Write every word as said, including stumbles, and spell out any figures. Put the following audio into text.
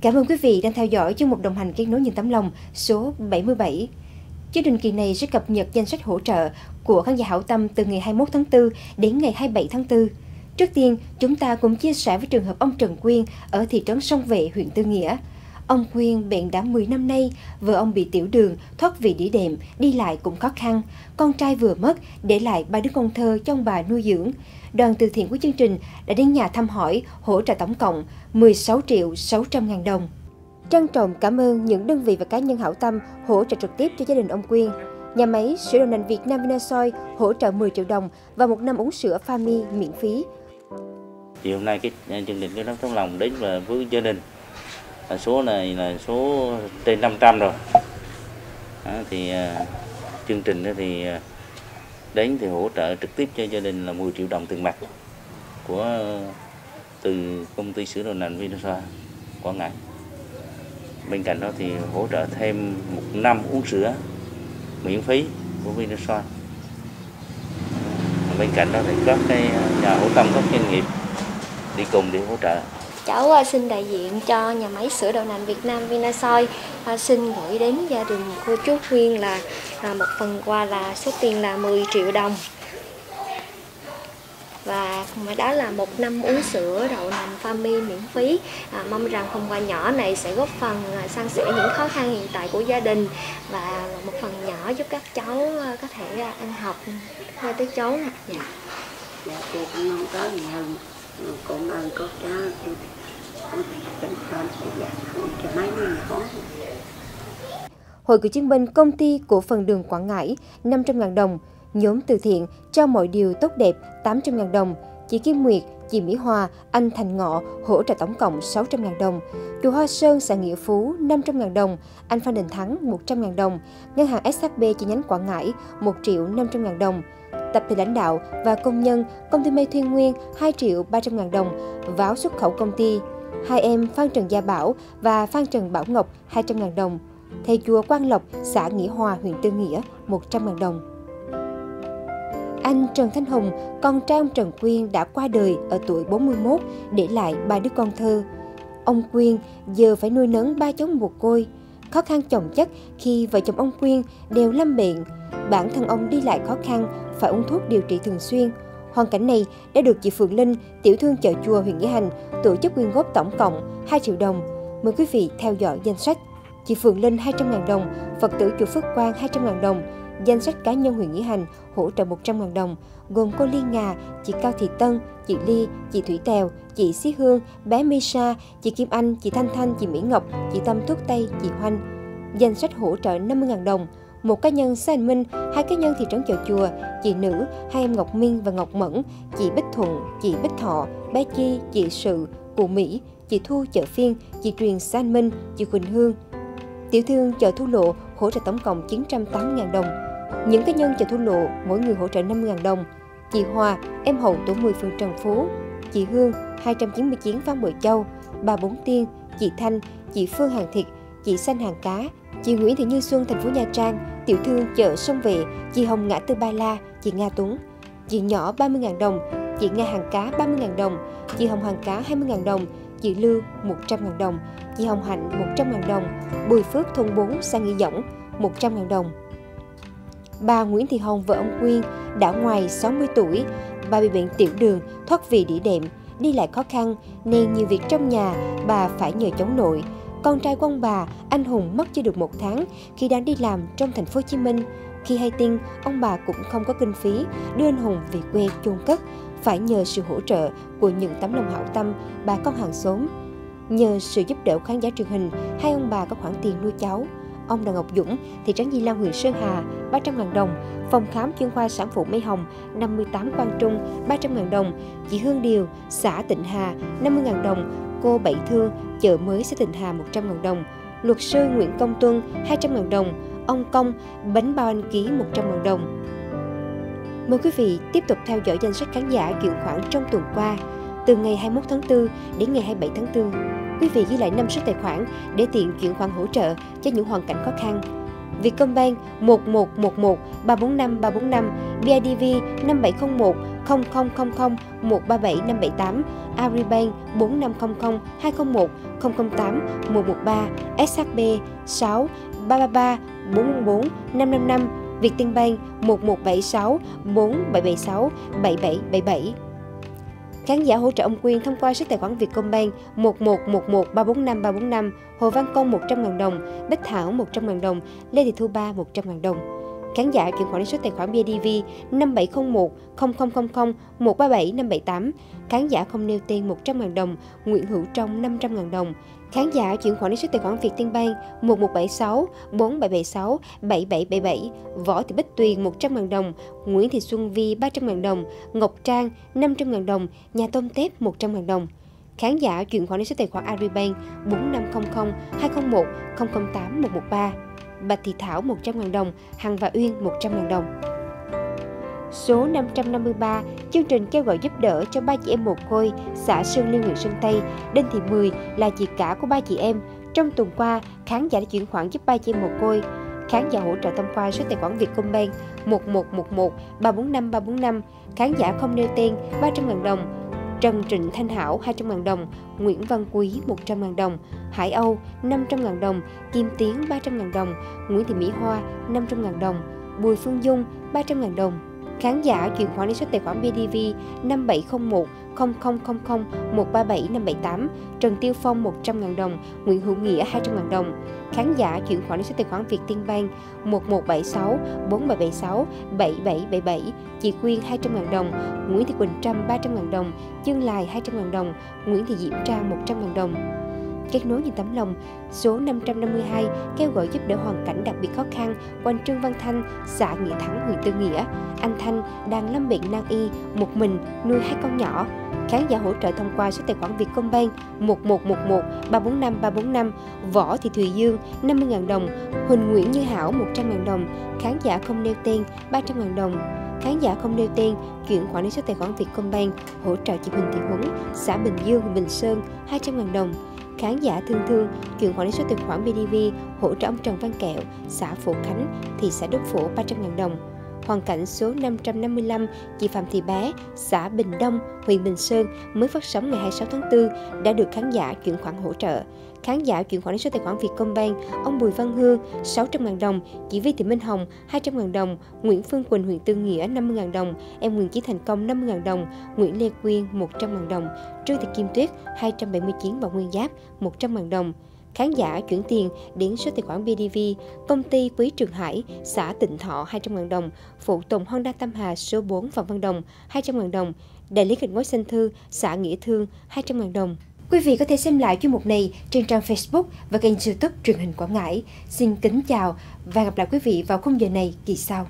Cảm ơn quý vị đang theo dõi chương mục đồng hành kết nối những tấm lòng số bảy mươi bảy. Chương trình kỳ này sẽ cập nhật danh sách hỗ trợ của khán giả hảo tâm từ ngày hai mươi mốt tháng tư đến ngày hai mươi bảy tháng tư. Trước tiên, chúng ta cùng chia sẻ với trường hợp ông Trần Quyên ở thị trấn Sông Vệ, huyện Tư Nghĩa. Ông Quyên bệnh đã mười năm nay, vợ ông bị tiểu đường, thoát vị đĩa đệm, đi lại cũng khó khăn. Con trai vừa mất, để lại ba đứa con thơ cho ông bà nuôi dưỡng. Đoàn từ thiện của chương trình đã đến nhà thăm hỏi, hỗ trợ tổng cộng mười sáu triệu sáu trăm ngàn đồng. Trân trọng cảm ơn những đơn vị và cá nhân hảo tâm hỗ trợ trực tiếp cho gia đình ông Quyên. Nhà máy sữa đậu nành Việt Nam Vinasoy hỗ trợ mười triệu đồng và một năm uống sữa Family miễn phí. Thì hôm nay cái chương trình cái nắm trong lòng đến và với gia đình. Số này là số trên năm trăm rồi. Đó, thì chương trình thì đến thì hỗ trợ trực tiếp cho gia đình là mười triệu đồng tiền mặt của từ công ty sữa đậu nành Vinasoy Quảng Ngãi. Bên cạnh đó thì hỗ trợ thêm một năm uống sữa miễn phí của Vinasoy. Bên cạnh đó thì các cái nhà hảo tâm, các doanh nghiệp đi cùng để hỗ trợ. Cháu xin đại diện cho nhà máy sữa đậu nành Việt Nam Vinasoy xin gửi đến gia đình cô chú Quyên là một phần quà là số tiền là mười triệu đồng. Và đó là một năm uống sữa đậu nành Family miễn phí. À, mong rằng phần quà nhỏ này sẽ góp phần san sẻ những khó khăn hiện tại của gia đình và một phần nhỏ giúp các cháu có thể ăn học hai tới cháu. Dạ. Dạ, cô cũng mong có nhiều công ơn cô cháu cho mấy người. Hội cựu chiến binh công ty cổ phần đường Quảng Ngãi năm trăm ngàn đồng. Nhóm từ thiện cho mọi điều tốt đẹp tám trăm ngàn đồng, chị Kim Nguyệt, chị Mỹ Hòa, anh Thành Ngọ hỗ trợ tổng cộng sáu trăm ngàn đồng, chùa Hoa Sơn xã Nghĩa Phú năm trăm ngàn đồng, anh Phan Đình Thắng một trăm ngàn đồng, ngân hàng ét hát bê chi nhánh Quảng Ngãi một triệu năm trăm ngàn đồng, tập thể lãnh đạo và công nhân công ty Mây Thuyên Nguyên hai triệu ba trăm ngàn đồng, váo xuất khẩu công ty, hai em Phan Trần Gia Bảo và Phan Trần Bảo Ngọc hai trăm ngàn đồng, thầy chùa Quang Lộc xã Nghĩa Hòa huyện Tư Nghĩa một trăm ngàn đồng. Anh Trần Thanh Hùng, con trai ông Trần Quyên đã qua đời ở tuổi bốn mươi mốt, để lại ba đứa con thơ. Ông Quyên giờ phải nuôi nấng ba cháu mồ côi. Khó khăn chồng chất khi vợ chồng ông Quyên đều lâm bệnh. Bản thân ông đi lại khó khăn, phải uống thuốc điều trị thường xuyên. Hoàn cảnh này đã được chị Phượng Linh, tiểu thương chợ chùa huyện Nghĩa Hành, tổ chức quyên góp tổng cộng hai triệu đồng. Mời quý vị theo dõi danh sách. Chị Phượng Linh hai trăm ngàn đồng, Phật tử chùa Phước Quang hai trăm ngàn đồng, danh sách cá nhân huyện Nghĩa Hành hỗ trợ một trăm ngàn đồng, gồm cô Ly Ngà, chị Cao Thị Tân, chị Ly, chị Thủy Tèo, chị Xí Hương, bé Misa, chị Kim Anh, chị Thanh Thanh, chị Mỹ Ngọc, chị Tâm Thuốc Tây, chị Hoanh. Danh sách hỗ trợ năm mươi ngàn đồng, một cá nhân xã Hành Minh, hai cá nhân thị trấn Chợ Chùa, chị Nữ, hai em Ngọc Minh và Ngọc Mẫn, chị Bích Thuận, chị Bích Thọ, bé Chi, chị Sự, cụ Mỹ, chị Thu chợ Phiên, chị Truyền xã Hành Minh, chị Quỳnh Hương. Tiểu thương chợ Thu Lộ hỗ trợ tổng cộng chín trăm tám mươi ngàn đồng. Những cá nhân chợ Thu Lộ mỗi người hỗ trợ năm mươi ngàn đồng. Chị Hòa, em hậu tổ mười phường Trần Phú, chị Hương hai trăm chín mươi chín Phan Bội Châu, bà Bốn Tiên, chị Thanh, chị Phương Hàng Thịt, chị Xanh Hàng Cá, chị Nguyễn Thị Như Xuân thành phố Nha Trang, tiểu thương chợ Sông Vệ, chị Hồng Ngã Tư Ba La, chị Nga Tuấn, chị Nhỏ ba mươi ngàn đồng, chị Nga Hàng Cá ba mươi ngàn đồng, chị Hồng Hàng Cá hai mươi ngàn đồng, chị Lưu một trăm ngàn đồng, chị Hồng Hạnh một trăm ngàn đồng, Bùi Phước thôn bốn xã Nghĩa Dõng một trăm ngàn đồng. Bà Nguyễn Thị Hồng, vợ ông Quyên, đã ngoài sáu mươi tuổi, bà bị bệnh tiểu đường, thoát vị đĩa đệm, đi lại khó khăn, nên nhiều việc trong nhà bà phải nhờ cháu nội. Con trai của ông bà, anh Hùng mất chưa được một tháng khi đang đi làm trong thành phố Hồ Chí Minh. Khi hay tin, ông bà cũng không có kinh phí đưa anh Hùng về quê chôn cất, phải nhờ sự hỗ trợ của những tấm lòng hảo tâm, bà con hàng xóm. Nhờ sự giúp đỡ của khán giả truyền hình, hai ông bà có khoản tiền nuôi cháu. Ông Đào Ngọc Dũng, thị trấn Di Lăng huyện Sơn Hà, ba trăm ngàn đồng, phòng khám chuyên khoa sản phụ Mỹ Hồng, năm mươi tám Quang Trung, ba trăm ngàn đồng, chị Hương Điều, xã Tịnh Hà, năm mươi ngàn đồng, cô Bảy Thương, chợ mới xã Tịnh Hà, một trăm ngàn đồng, luật sư Nguyễn Công Tuân, hai trăm ngàn đồng, ông Công, bánh bao anh Ký, một trăm ngàn đồng. Mời quý vị tiếp tục theo dõi danh sách khán giả chuyển khoản trong tuần qua, từ ngày hai mươi mốt tháng tư đến ngày hai mươi bảy tháng tư. Quý vị ghi lại năm số tài khoản để tiện chuyển khoản hỗ trợ cho những hoàn cảnh khó khăn. Vietcombank một một một một ba bốn năm ba bốn năm, bê i đê vê năm bảy không một không không không không một ba bảy năm bảy tám, Agribank bốn năm không không hai không một không không tám một một ba, ét hát bê sáu ba ba ba bốn bốn bốn năm năm năm, VietinBank một một bảy sáu bốn bảy bảy sáu bảy bảy bảy bảy. Khán giả hỗ trợ ông Quyên thông qua số tài khoản Vietcombank một một một một ba bốn năm ba bốn năm, Hồ Văn Công một trăm nghìn đồng, Bích Thảo một trăm nghìn đồng, Lê Thị Thu Ba một trăm nghìn đồng. Khán giả chuyển khoản đến số tài khoản bê i đê vê năm bảy không một không không không không một ba bảy năm bảy tám, khán giả không nêu tên một trăm nghìn đồng, Nguyễn Hữu Trong năm trăm nghìn đồng. Khán giả chuyển khoản đến số tài khoản VietinBank một một bảy sáu bốn bảy bảy sáu bảy bảy bảy bảy, Võ Thị Bích Tuyền một trăm nghìn đồng, Nguyễn Thị Xuân Vi ba trăm nghìn đồng, Ngọc Trang năm trăm nghìn đồng, Nhà Tôm Tép một trăm nghìn đồng. Khán giả chuyển khoản đến số tài khoản Agribank bốn năm không không hai không một không không tám một một ba, Bạch Thị Thảo một trăm nghìn đồng, Hằng và Uyên một trăm nghìn đồng. Số năm trăm năm mươi ba, chương trình kêu gọi giúp đỡ cho ba chị em mồ côi, xã Sơn Liên, huyện Sơn Tây. Đinh Thị Mười là chị cả của ba chị em. Trong tuần qua, khán giả đã chuyển khoản giúp ba chị em mồ côi. Khán giả hỗ trợ thông qua số tài khoản Vietcombank một một một một ba bốn năm ba bốn năm, khán giả không nêu tên ba trăm nghìn đồng. Trần Trịnh Thanh Hảo hai trăm nghìn đồng, Nguyễn Văn Quý một trăm nghìn đồng, Hải Âu năm trăm nghìn đồng, Kim Tiến ba trăm nghìn đồng, Nguyễn Thị Mỹ Hoa năm trăm nghìn đồng, Bùi Phương Dung ba trăm nghìn đồng. Khán giả chuyển khoản đến số tài khoản bê đê vê năm bảy không một không không không không một ba bảy năm bảy tám, Trần Tiêu Phong một trăm nghìn đồng, Nguyễn Hữu Nghĩa hai trăm nghìn đồng. Khán giả chuyển khoản đến số tài khoản VietinBank một một bảy sáu bốn bảy bảy sáu bảy bảy bảy bảy, chị Quyên hai trăm nghìn đồng, Nguyễn Thị Quỳnh Trâm ba trăm nghìn đồng, Chương Lài hai trăm nghìn đồng, Nguyễn Thị Diễm Trang một trăm nghìn đồng. Kết nối những tấm lòng, số năm trăm năm mươi hai kêu gọi giúp đỡ hoàn cảnh đặc biệt khó khăn của anh Trương Văn Thanh, xã Nghĩa Thắng, huyện Tư Nghĩa. Anh Thanh đang lâm bệnh nan y, một mình nuôi hai con nhỏ. Khán giả hỗ trợ thông qua số tài khoản Vietcombank một một một một ba bốn năm ba bốn năm, Võ Thị Thùy Dương năm mươi nghìn đồng, Huỳnh Nguyễn Như Hảo một trăm nghìn đồng, khán giả không nêu tên ba trăm nghìn đồng. Khán giả không nêu tên chuyển khoản đến số tài khoản Vietcombank hỗ trợ chị Huỳnh Thị Huấn, xã Bình Dương, huyện Bình Sơn hai trăm nghìn đồng. Khán giả Thương Thương chuyển khoản đến số tài khoản bê đê vê hỗ trợ ông Trần Văn Kẹo, xã Phổ Khánh, thị xã Đức Phổ ba trăm nghìn đồng. Hoàn cảnh số năm trăm năm mươi lăm, chị Phạm Thị Bé, xã Bình Đông, huyện Bình Sơn mới phát sóng ngày hai mươi sáu tháng tư đã được khán giả chuyển khoản hỗ trợ. Khán giả chuyển khoản đến số tài khoản Vietcombank ông Bùi Văn Hương sáu trăm nghìn đồng, chị Vi Thị Minh Hồng hai trăm nghìn đồng, Nguyễn Phương Quỳnh, huyện Tư Nghĩa năm mươi nghìn đồng, em Nguyễn Chí Thành Công năm mươi nghìn đồng, Nguyễn Lê Quyên một trăm nghìn đồng, Trương Thị Kim Tuyết hai trăm bảy mươi chín và Nguyên Giáp một trăm nghìn đồng. Khán giả chuyển tiền đến số tài khoản bê đê vê công ty Quý Trường Hải, xã Tịnh Thọ hai trăm nghìn đồng, phụ tùng Honda Tam Hà số bốn Phạm Văn Đồng hai trăm nghìn đồng, đại lý Kịch Ngói Xanh Thư, xã Nghĩa Thương hai trăm nghìn đồng. Quý vị có thể xem lại chuyên mục này trên trang Facebook và kênh YouTube Truyền hình Quảng Ngãi. Xin kính chào và gặp lại quý vị vào khung giờ này kỳ sau.